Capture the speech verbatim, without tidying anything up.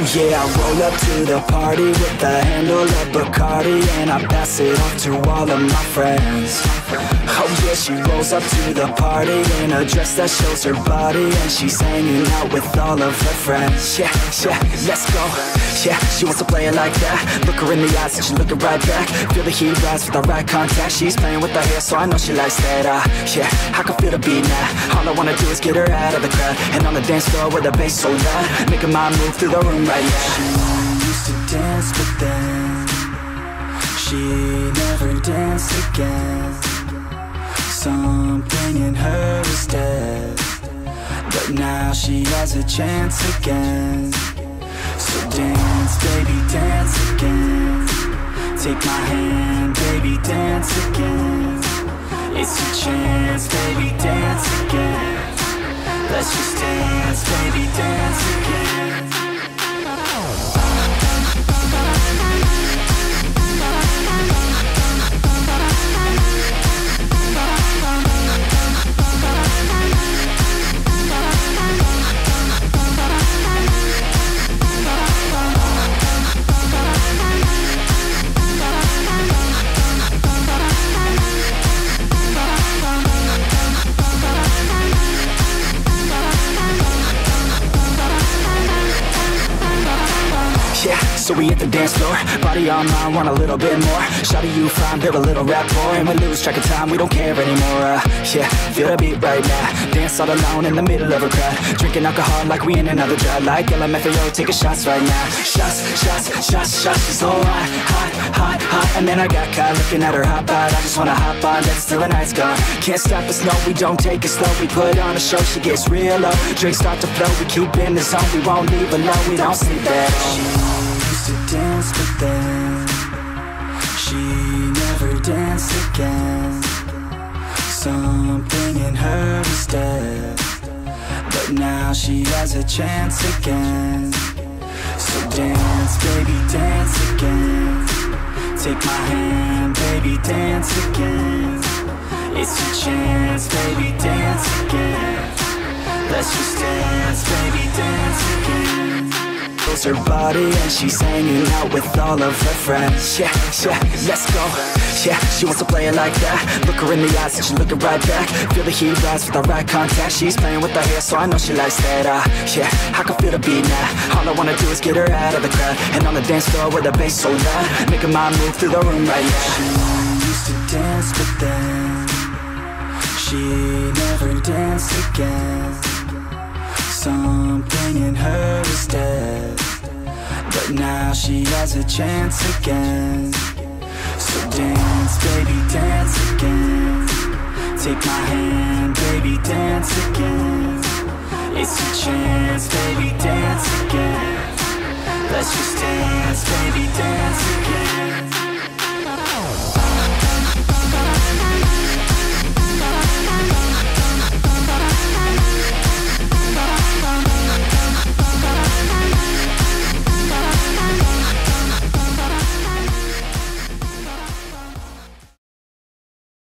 Oh yeah, I roll up to the party with a handle of Bacardi, and I pass it off to all of my friends. Oh yeah, she rolls up to the party in a dress that shows her body, and she's hanging out with all of her friends. Yeah, yeah, let's go. Yeah, she wants to play it like that. Look her in the eyes and she's looking right back. Feel the heat rise with the right contact. She's playing with her hair so I know she likes that. I, yeah, I can feel the beat now. All I wanna do is get her out of the crowd, and on the dance floor with the bass so loud, making my move through the room right now. She used to dance with them, she never danced again. Something in her was dead, but now she has a chance again. So dance, baby, dance again. Take my hand, baby, dance again. It's your chance, baby, dance again. Let's just dance, baby, dance again. So we hit the dance floor, body on mine, want a little bit more. Shawty, you fine, build a little rapport, and we lose track of time, we don't care anymore. uh, Yeah, feel the beat right now. Dance all alone in the middle of a crowd, drinking alcohol like we in another drought. Like L M F A O, taking shots right now. Shots, shots, shots, shots. She's so hot, hot, hot, hot. And then I got caught looking at her hot pot. I just wanna hop on, that's till the night's gone. Can't stop us, no, we don't take it slow. We put on a show, she gets real low. Drinks start to flow, we keep in the zone. We won't leave alone, we don't sleep at all. She used to dance with them, she never danced again. Something in her was dead, but now she has a chance again. So dance, baby, dance again. Take my hand, baby, dance again. It's your chance, baby, dance again. Let's just dance, baby, dance again. Her body and she's hanging out with all of her friends. Yeah, yeah, let's go. Yeah, she wants to play it like that. Look her in the eyes and she's looking right back. Feel the heat rise with the right contact. She's playing with her hair so I know she likes that. uh, Yeah, I can feel the beat now. All I wanna do is get her out of the crowd, and on the dance floor with the bass so loud, making my move through the room right now. She used to dance with them, she never danced again. Something in her was dead, but now she has a chance again. So dance, baby, dance again. Take my hand, baby, dance again. It's your chance, baby, dance again. Let's just dance, baby, dance again.